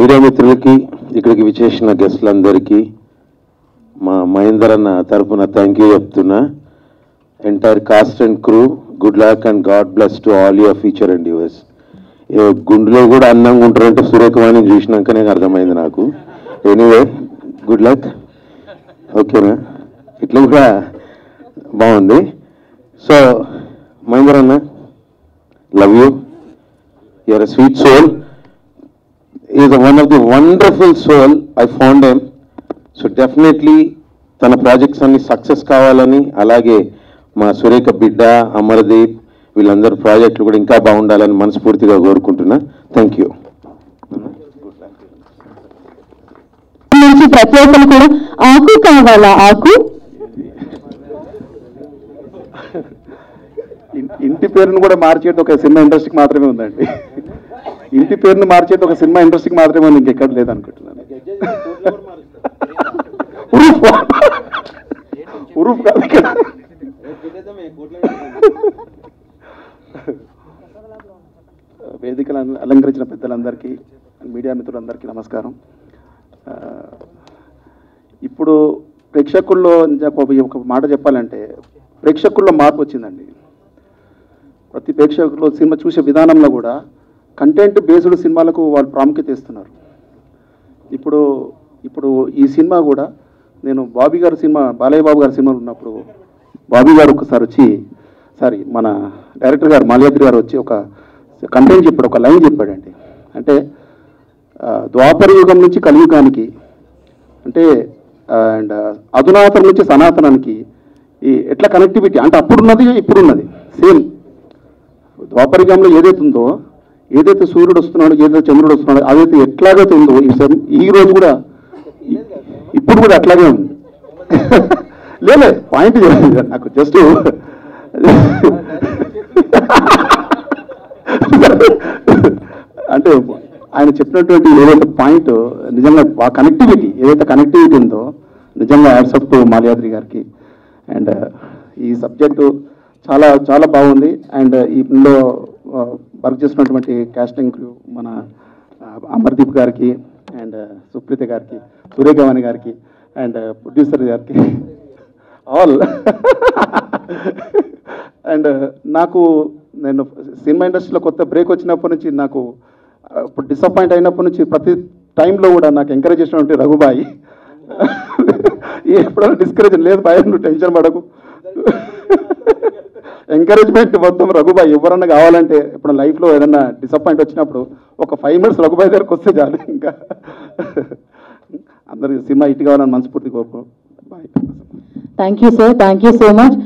Media మిత్రులకి, ఇక్కడికి విచ్చేసిన గెస్టులందరికీ మా మహేందర్ అన్న తరఫున థ్యాంక్ యూ చెప్తున్నా. Entire cast and crew, good luck and God bless to all your future and yours. గుండెలో కూడా అన్నంగా ఉంటారంటే సురేఖ వాణిని చూసినాకనే అర్థమైంది నాకు. Anyway, good luck. ఓకేనా? ఇట్లా కూడా బాగుంది. సో మహేందర్ అన్న, love you. You're a sweet soul. Is one of the wonderful soul. I found him. So definitely తన ప్రాజెక్ట్స్ అన్ని సక్సెస్ కావాలని, అలాగే మా సురేఖ బిడ్డ, అమరదీప్, వీళ్ళందరూ ప్రాజెక్టులు కూడా ఇంకా బాగుండాలని మనస్ఫూర్తిగా కోరుకుంటున్నా. Thank you. నుంచి ప్రతి ఒక్కరు కూడా ఆకు కావాలా, ఆకు ఇంటి పేరును కూడా మార్చేది ఒక సినిమా ఇండస్ట్రీకి మాత్రమే ఉందండి. ఇంటి పేరును మార్చేది ఒక సినిమా ఇండస్ట్రీకి మాత్రమే ఉంది, ఇంకెక్కడ లేదనుకుంటున్నాను. ఉరుఫ్ కాదు ఇక్కడ. వేదికలు అలంకరించిన పెద్దలందరికీ, మీడియా మిత్రులందరికీ నమస్కారం. ఇప్పుడు ప్రేక్షకుల్లో ఒక మాట చెప్పాలంటే, ప్రేక్షకుల్లో మార్పు వచ్చిందండి. ప్రతి ప్రేక్షకుల్లో సినిమా చూసే విధానంలో కూడా కంటెంట్ బేస్డ్ సినిమాలకు వాళ్ళు ప్రాముఖ్యత ఇస్తున్నారు. ఇప్పుడు ఇప్పుడు ఈ సినిమా కూడా, నేను బాబీ గారి సినిమా, బాలయ్య బాబు గారి సినిమాలు ఉన్నప్పుడు బాబీ గారు ఒకసారి వచ్చి, సారీ మన డైరెక్టర్ గారు మాలయాద్రి గారు వచ్చి ఒక కంటెంట్ చెప్పాడు, ఒక లైన్ చెప్పాడండి. అంటే ద్వాపర యుగం నుంచి కలియుగానికి, అంటే అండ్ అధునాతనం నుంచి సనాతనానికి ఈ ఎట్లా కనెక్టివిటీ అంటే, అప్పుడున్నది ఇప్పుడున్నది సేమ్. ద్వాపర యుగంలో ఏదైతే ఉందో, ఏదైతే సూర్యుడు వస్తున్నాడో, ఏదైతే చంద్రుడు వస్తున్నాడో, అదైతే ఎట్లాగైతే ఉందో ఈ రోజు కూడా ఇప్పుడు కూడా అట్లాగే ఉంది. లేదు, పాయింట్ చెప్పండి నాకు. జస్ట్ అంటే ఆయన చెప్పినటువంటి ఏదైతే పాయింట్, నిజంగా ఆ కనెక్టివిటీ, ఏదైతే కనెక్టివిటీ ఉందో, నిజంగా యాడ్స్ అప్ టు మాలయాద్రి గారికి. అండ్ ఈ సబ్జెక్టు చాలా చాలా బాగుంది. అండ్ ఇందులో వర్క్ చేసినటువంటి క్యాస్టింగ్ క్రూ, మన అమర్దీప్ గారికి అండ్ సుప్రీత గారికి, సురేఖ వాణి గారికి అండ్ ప్రొడ్యూసర్ గారికి, ఆల్. అండ్ నాకు, నేను సినిమా ఇండస్ట్రీలో కొత్త బ్రేక్ వచ్చినప్పటి నుంచి, నాకు ఇప్పుడు డిసప్పాయింట్ అయినప్పటి నుంచి ప్రతి టైంలో కూడా నాకు ఎంకరేజ్ చేసినటువంటి రఘుబాయి. ఎప్పుడైనా డిస్కరేజ్ లేదు బాయ్, నువ్వు టెన్షన్ పడకు, ఎంకరేజ్మెంట్ మొత్తం రఘుబాయి. ఎవరన్నా కావాలంటే ఇప్పుడు లైఫ్లో ఏదన్నా డిసప్పాయింట్ వచ్చినప్పుడు ఒక 5 minutes రఘుబాయి దగ్గరకు వస్తే చాలు. ఇంకా అందరికి సినిమా ఇటు కావాలని మనస్ఫూర్తి కోరుకో. Bye. Thank you sir, thank you so much.